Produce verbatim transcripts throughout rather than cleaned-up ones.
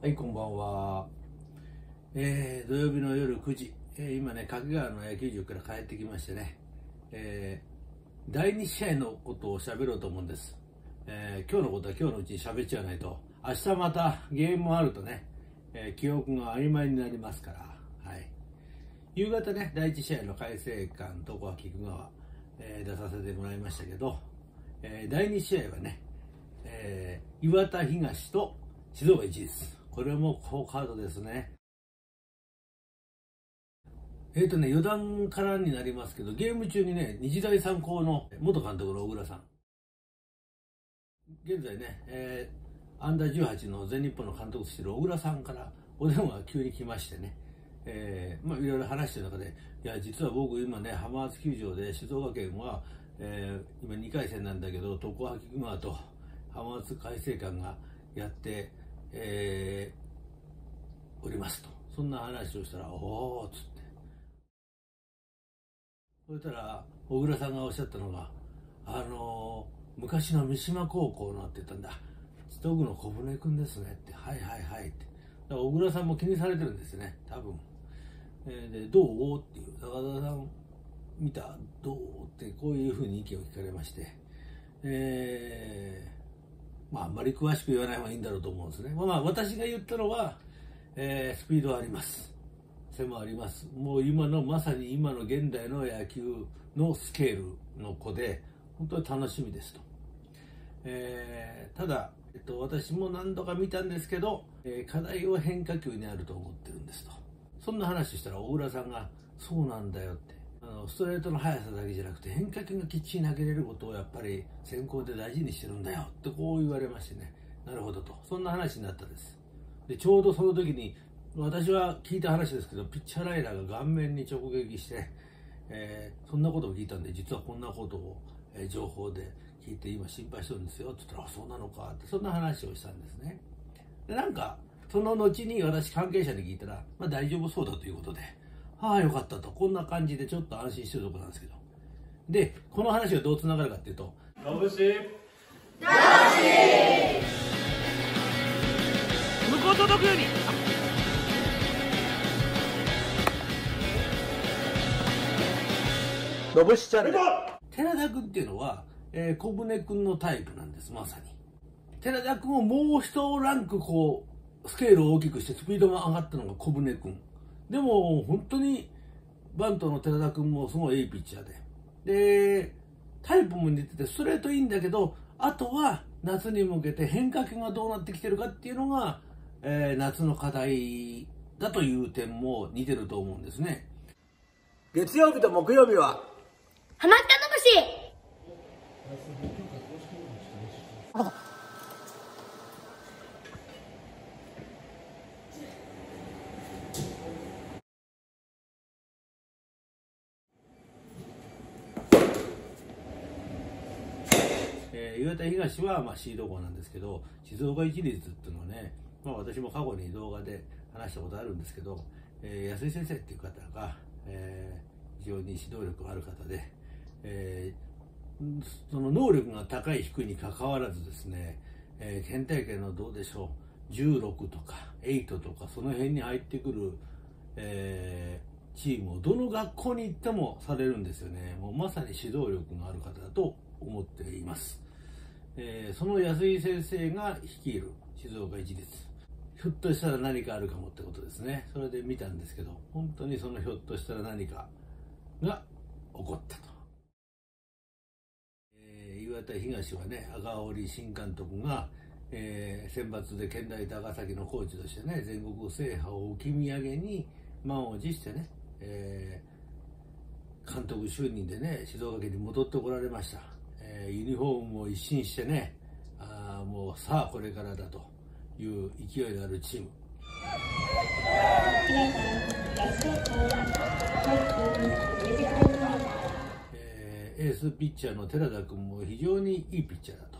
はい、こんばんは。えー、土曜日の夜くじ、えー、今ね、掛川の野球場から帰ってきましてね、えー、だいに試合のことを喋ろうと思うんです。えー、今日のことは今日のうちに喋っちゃわないと、明日またゲームもあるとね、えー、記憶が曖昧になりますから、はい。夕方ね、だいいち試合の開成館、東北菊川、えー、出させてもらいましたけど、えー、だいに試合はね、えー、磐田東と静岡一です。これも好カードですね。えーとね、余談からになりますけど、ゲーム中にね、日大三高の元監督の小倉さん、現在ね、えー、アンダーじゅうはちの全日本の監督してる小倉さんからお電話が急に来ましてね、えー、まあいろいろ話してる中で、いや、実は僕今ね、浜松球場で静岡県は、えー、今にかい戦なんだけど、常葉菊川と浜松開誠館がやって、えー、おりますと、そんな話をしたら、おーっつって、そしたら小倉さんがおっしゃったのが、あのー、昔の三島高校のって言ったんだ、千徳の小舟君ですねって、はいはいはいって、だから小倉さんも気にされてるんですね、多分、えー、でどうっていう、高田さん見たどうってこういうふうに意見を聞かれまして、えーまあ、あんまり詳しく言わない方がいいんだろうと思うんですね。まあ、まあ私が言ったのは、えー、スピードはあります。背もあります。もう今の、まさに今の現代の野球のスケールの子で、本当に楽しみですと。えー、ただ、えっと、私も何度か見たんですけど、えー、課題は変化球にあると思ってるんですと。そんな話したら小倉さんが、そうなんだよって。あのストレートの速さだけじゃなくて、変化球がきっちり投げれることをやっぱり先行で大事にしてるんだよってこう言われましてね、なるほどと、そんな話になったんです。でちょうどその時に私は聞いた話ですけど、ピッチャーライナーが顔面に直撃して、えー、そんなことを聞いたんで、実はこんなことを、えー、情報で聞いて今心配してるんですよって言ったら、あ、そうなのかって、そんな話をしたんですね。でなんかその後に私関係者に聞いたら、まあ、大丈夫そうだということで、ああ、よかったと。こんな感じでちょっと安心してるとこなんですけど。で、この話がどうつながるかっていうと、のぶしのぶし向こう届くようにのぶしチャンネル。寺田君っていうのは、えー、小舟君のタイプなんです、まさに。寺田君をもう一ランクこう、スケールを大きくしてスピードが上がったのが小舟君。でも本当にバントの寺田君もすごいいいピッチャーで、でタイプも似ててストレートいいんだけど、あとは夏に向けて変化球がどうなってきてるかっていうのが、えー、夏の課題だという点も似てると思うんですね。月曜日と木曜日はハマったのぶし。磐田東はまあシード校なんですけど、静岡市立っていうのはね、まあ、私も過去に動画で話したことあるんですけど、えー、安井先生っていう方が、えー、非常に指導力がある方で、えー、その能力が高い低いにかかわらずですね、えー、県大会のどうでしょう、じゅうろくとかはちとかその辺に入ってくる、えー、チームをどの学校に行ってもされるんですよね。もうまさに指導力がある方だと思っています。えー、その安井先生が率いる静岡市立、ひょっとしたら何かあるかもってことですね。それで見たんですけど、本当にそのひょっとしたら何かが起こったと。えー、磐田東はね、赤堀新監督が、えー、選抜で県大高崎のコーチとしてね、全国制覇を置き土産に満を持してね、えー、監督就任でね、静岡県に戻ってこられました。ユニフォームを一新してね、あもうさあこれからだという勢いのあるチーム。えー、エースピッチャーの寺田君も非常にいいピッチャーだと、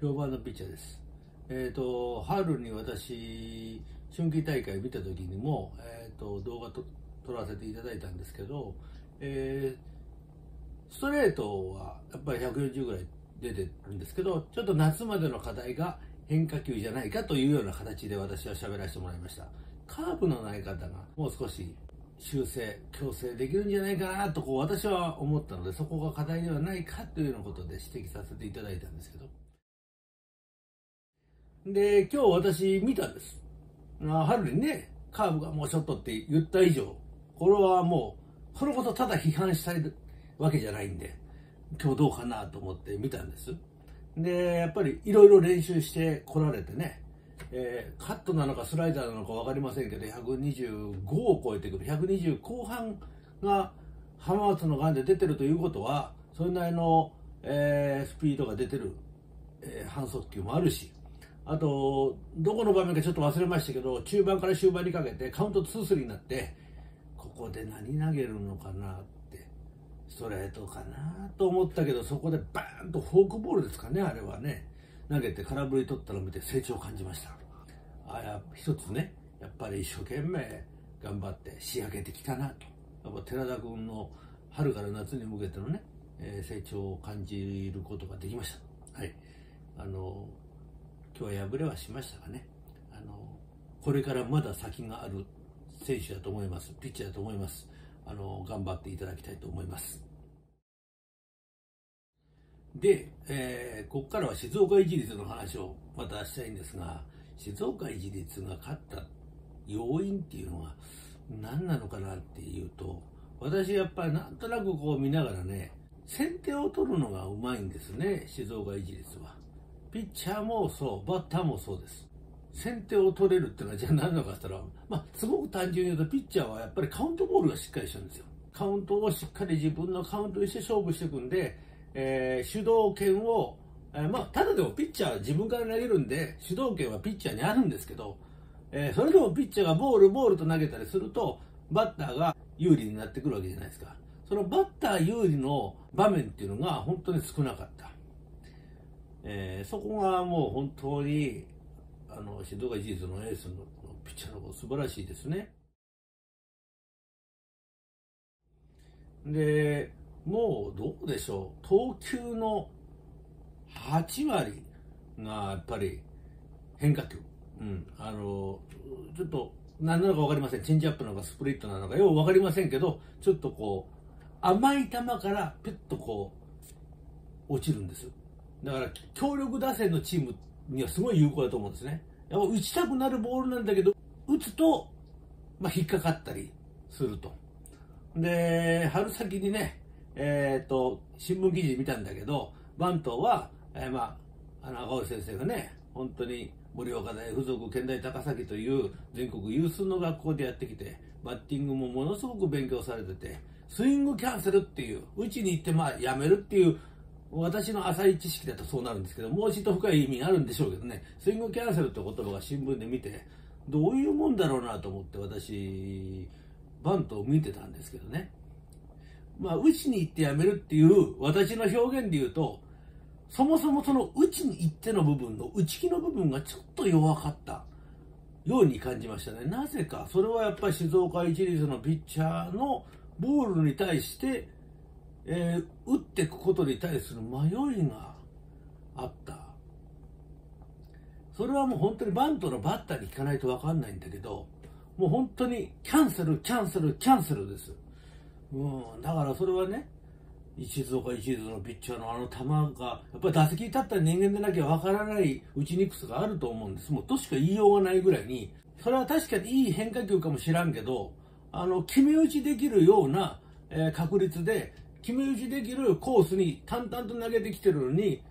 評判のピッチャーです。えっ、ー、と春に私春季大会見た時にも、えー、と動画と撮らせていただいたんですけど、えーストレートはやっぱりひゃくよんじゅうぐらい出てるんですけど、ちょっと夏までの課題が変化球じゃないかというような形で私は喋らせてもらいました。カーブの投げ方がもう少し修正、矯正できるんじゃないかなとこう私は思ったので、そこが課題ではないかというようなことで指摘させていただいたんですけど。で、今日私見たんです。春にね、カーブがもうショットって言った以上、これはもう、それこそただ批判したいわけじゃないんで、今日どうかなと思って見たんです。で、やっぱりいろいろ練習してこられてね、えー、カットなのかスライダーなのか分かりませんけど、ひゃくにじゅうごを超えてくる、ひゃくにじゅうこうはんが浜松のガンで出てるということは、それなりの、えー、スピードが出てる、えー、半速球もあるし、あと、どこの場面かちょっと忘れましたけど、中盤から終盤にかけてカウントツースリーになって、ここで何投げるのかなって、ストレートかなと思ったけど、そこでバーンとフォークボールですかね、あれはね、投げて空振り取ったのを見て成長を感じました。あや一つね、やっぱり一生懸命頑張って仕上げてきたなと。やっぱ寺田君の春から夏に向けてのね、えー、成長を感じることができました。はい。あの今日は敗れはしましたがね、あのこれからまだ先がある選手だと思います、ピッチャーだと思います、あの頑張っていただきたいと思います。で、えー、ここからは静岡市立の話をまたしたいんですが、静岡市立が勝った要因っていうのは、何なのかなっていうと、私、やっぱりなんとなくこう見ながらね、先手を取るのがうまいんですね、静岡市立は。ピッチャーもそう、バッターもそうです。先手を取れるっていうのは、じゃあ何なのかって言ったら、まあ、すごく単純に言うと、ピッチャーはやっぱりカウントボールがしっかりしてるんですよ。カウントをしっかり自分のカウントにして勝負していくんで、えー、主導権を、えー、まあ、ただでもピッチャーは自分から投げるんで、主導権はピッチャーにあるんですけど、えー、それでもピッチャーがボール、ボールと投げたりすると、バッターが有利になってくるわけじゃないですか。そのバッター有利の場面っていうのが本当に少なかった。えー、そこがもう本当にあの静岡市立のエースのピッチャーの方素晴らしいですね。で、もうどうでしょう、投球のはちわりがやっぱり変化球、うん、あのちょっと何なのか分かりません、チェンジアップなのかスプリットなのかよく分かりませんけど、ちょっとこう甘い球からピュッとこう落ちるんですよ。だから強力打線のチームにはすごい有効だと思うんですね。やっぱ打ちたくなるボールなんだけど、打つと、まあ、引っかかったりすると。で、春先にね、えっと、新聞記事見たんだけど、バントは、えー、まあ、あの赤星先生がね、本当に盛岡大附属健大高崎という全国有数の学校でやってきて、バッティングもものすごく勉強されてて、スイングキャンセルっていう、打ちに行ってまあやめるっていう、私の浅い知識だとそうなるんですけど、もうちょっと深い意味があるんでしょうけどね、スイングキャンセルって言葉が新聞で見て、どういうもんだろうなと思って私、バントを見てたんですけどね。まあ、打ちに行ってやめるっていう、私の表現で言うと、そもそもその打ちに行っての部分の打ち気の部分がちょっと弱かったように感じましたね。なぜか、それはやっぱり静岡市立のピッチャーのボールに対して、えー、打っていくことに対する迷いがあった。それはもう本当にバントのバッターに聞かないと分かんないんだけど、もう本当にキャンセル、キャンセル、キャンセルです。うん、だからそれはね、静岡市立のピッチャーのあの球が、やっぱり打席に立った人間でなきゃ分からない打ちにくさがあると思うんです。もうとしか言いようがないぐらいに、それは確かにいい変化球かもしらんけど、あの、決め打ちできるような、えー、確率で、決め打ちできるコースに淡々と投げてきてるのに、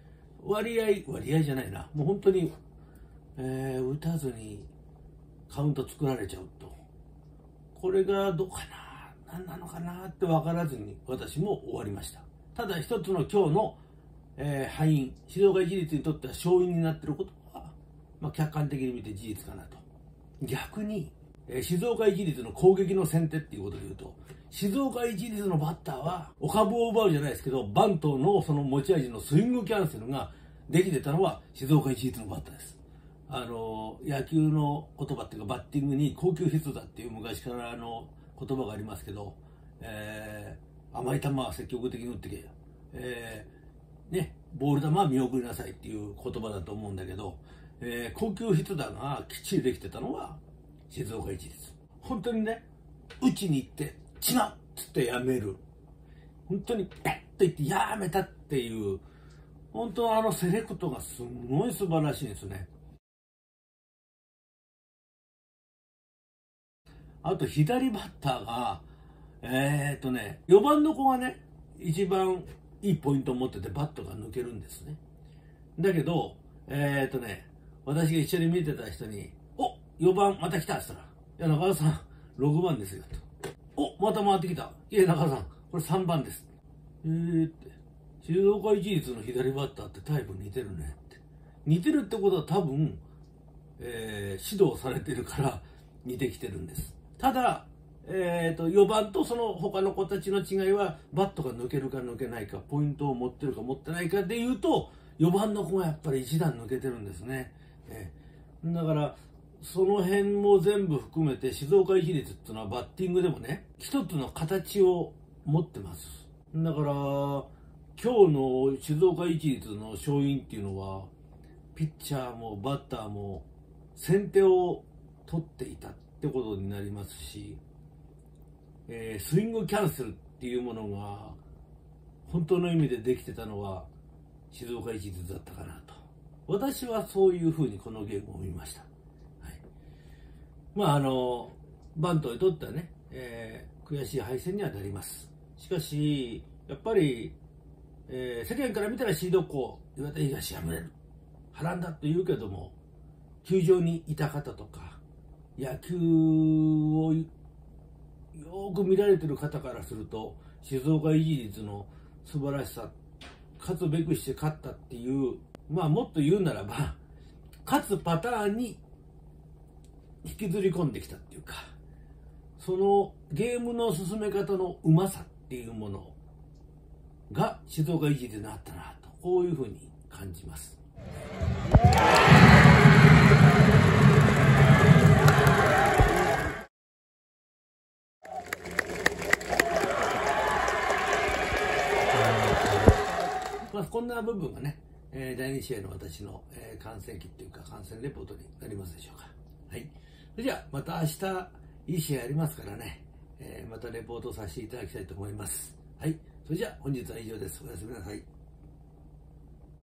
割合、割合じゃないな、もう本当に、えー、打たずにカウント作られちゃうと、これがどうかな、何なのかなって分からずに、私も終わりました。ただ、一つの今日の、えー、敗因、静岡市立にとっては勝因になっていることは、まあ、客観的に見て事実かなと。逆に、えー、静岡市立の攻撃の先手っていうことで言うと、静岡市立のバッターは、お株を奪うじゃないですけど、バントのその持ち味のスイングキャンセルができてたのは、静岡市立のバッターです。あの、野球の言葉っていうか、バッティングに高級必須だっていう昔からの言葉がありますけど、えー、甘い球は積極的に打ってけ、えー、ね、ボール球は見送りなさいっていう言葉だと思うんだけど、えー、高級筆談がきっちりできてたのは静岡一律。本当にね、うちに行って違うっつってやめる、本当にペッと言ってやめたっていう、本当あのセレクトがすごい素晴らしいですね。あと左バッターがえー、っとねよばんの子がね一番いいポイントを持っててバットが抜けるんですね。だけどえー、っとね私が一緒に見てた人に「おっよばんまた来た」っつったら「いや中田さんろくばんですよ」と「おっまた回ってきた」「いや中田さんこれさんばんです」えーって「静岡一律の左バッターってタイプ似てるね」って。似てるってことは多分、えー、指導されてるから似てきてるんです。ただ、えー、とよばんとその他の子たちの違いはバットが抜けるか抜けないか、ポイントを持ってるか持ってないかでいうとよばんの子がやっぱりいち段抜けてるんですね。えー、だからその辺も全部含めて静岡一律っていうのはバッティングでもね一つの形を持ってます。だから今日の静岡一律の勝因っていうのはピッチャーもバッターも先手を取っていたってことになりますし、えー、スイングキャンセルっていうものが本当の意味でできてたのは静岡一律だったかなと、私はそういうふうにこのゲームを見ました。はい、まああのバントにとってはね、えー、悔しい敗戦にはなります。しかしやっぱり、えー、世間から見たらシード校岩手東敗れる、波乱だと言うけども、球場にいた方とか、野球をよく見られてる方からすると静岡一律の素晴らしさ、勝つべくして勝ったっていう、まあもっと言うならば勝つパターンに引きずり込んできたっていうか、そのゲームの進め方のうまさっていうものが静岡一律になったなと、こういうふうに感じます。こんな部分がね、えー、だいに試合の私の、えー、観戦記っていうか観戦レポートになりますでしょうか。はい。それじゃあまた明日いい試合ありますからね、えー、またレポートさせていただきたいと思います。はい。それじゃあ本日は以上です。おやすみなさい。